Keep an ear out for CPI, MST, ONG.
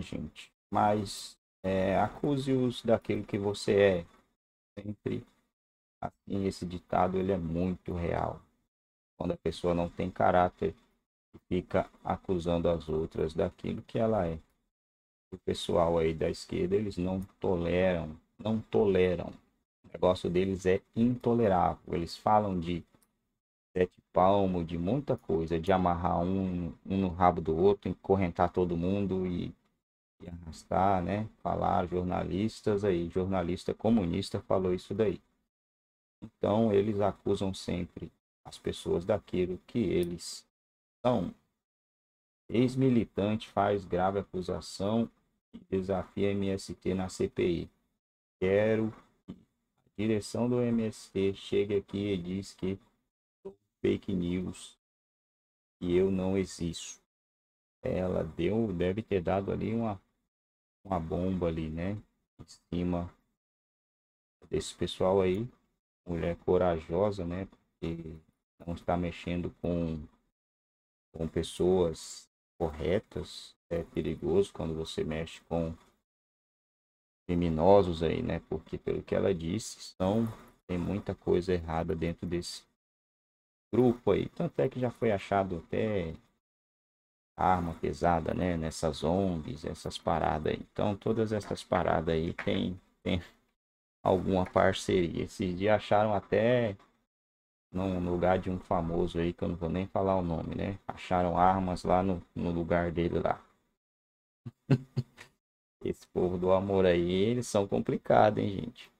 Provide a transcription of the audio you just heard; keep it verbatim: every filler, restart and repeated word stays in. gente, mas é, acuse-os daquilo que você é. Sempre assim, esse ditado ele é muito real. Quando a pessoa não tem caráter, fica acusando as outras daquilo que ela é. O pessoal aí da esquerda, eles não toleram, não toleram. O negócio deles é intolerável. Eles falam de sete palmos, de muita coisa, de amarrar um, um no rabo do outro, encorrentar todo mundo e, e arrastar, né? Falar jornalistas aí, jornalista comunista falou isso daí. Então, eles acusam sempre as pessoas daquilo que eles são. Ex-militante faz grave acusação e desafia M S T na C P I. Quero que a direção do M S T chegue aqui e diz que sou fake news e eu não existo. Ela deu, deve ter dado ali uma, uma bomba ali, né? Em cima desse pessoal aí. Mulher corajosa, né? Porque não está mexendo com... com pessoas corretas. É perigoso quando você mexe com criminosos aí, né? Porque pelo que ela disse, são, tem muita coisa errada dentro desse grupo aí. Tanto é que já foi achado até arma pesada, né? Nessas O N Gs, essas paradas aí. Então todas essas paradas aí tem, tem alguma parceria. Esses dias acharam até... no lugar de um famoso aí, que eu não vou nem falar o nome, né? Acharam armas lá no, no lugar dele lá. Esse povo do amor aí, eles são complicados, hein, gente?